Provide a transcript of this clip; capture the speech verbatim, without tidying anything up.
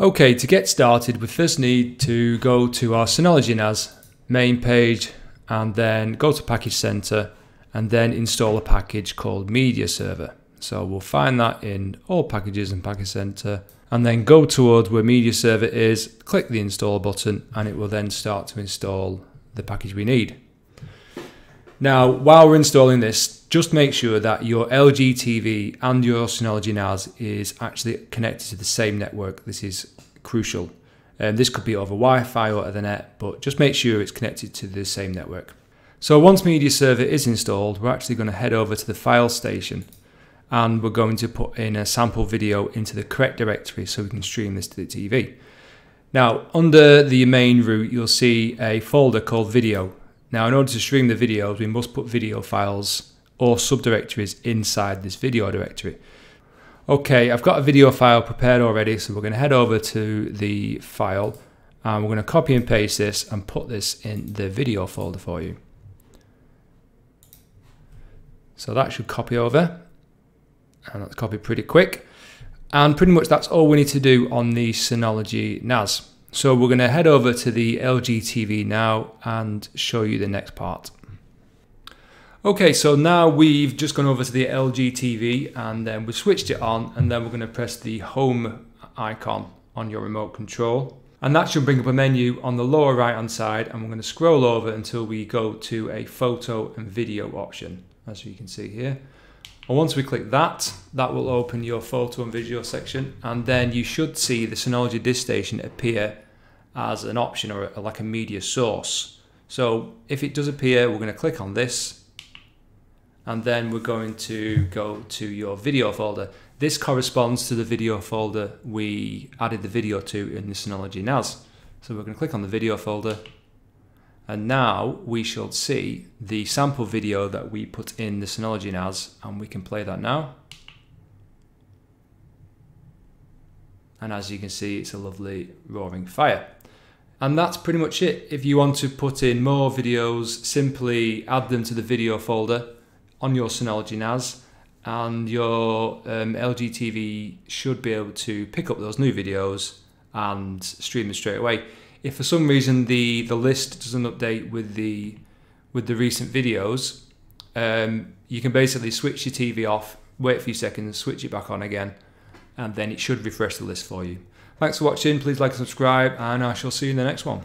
Okay, to get started, we first need to go to our Synology N A S main page and then go to Package Center and then install a package called Media Server. So we'll find that in all packages and Package Center and then go toward where Media Server is, click the install button, and it will then start to install the package we need. Now, while we're installing this, just make sure that your L G T V and your Synology N A S is actually connected to the same network. This is crucial. Um, this could be over Wi-Fi or Ethernet, but just make sure it's connected to the same network. So once Media Server is installed, we're actually going to head over to the File Station and we're going to put in a sample video into the correct directory so we can stream this to the T V. Now, under the main root, you'll see a folder called Video. Now, in order to stream the videos, we must put video files or subdirectories inside this video directory. Okay, I've got a video file prepared already, so we're going to head over to the file and we're going to copy and paste this and put this in the video folder for you. So that should copy over, and that's copied pretty quick. And pretty much that's all we need to do on the Synology N A S. So we're going to head over to the L G T V now and show you the next part. Okay, so now we've just gone over to the L G T V and then we've switched it on, and then we're going to press the home icon on your remote control. And that should bring up a menu on the lower right hand side, and we're going to scroll over until we go to a photo and video option, as you can see here. And once we click that, that will open your photo and video section, and then you should see the Synology Disk Station appear as an option or a, like a media source. So if it does appear, we're going to click on this and then we're going to go to your video folder. This corresponds to the video folder we added the video to in the Synology N A S. So we're going to click on the video folder, and now we shall see the sample video that we put in the Synology N A S, and we can play that now. And as you can see, it's a lovely roaring fire. And that's pretty much it. If you want to put in more videos, simply add them to the video folder on your Synology N A S, and your um, L G T V should be able to pick up those new videos and stream them straight away. If for some reason the, the list doesn't update with the, with the recent videos, um, you can basically switch your T V off, wait a few seconds, switch it back on again, and then it should refresh the list for you. Thanks for watching, please like and subscribe, and I shall see you in the next one.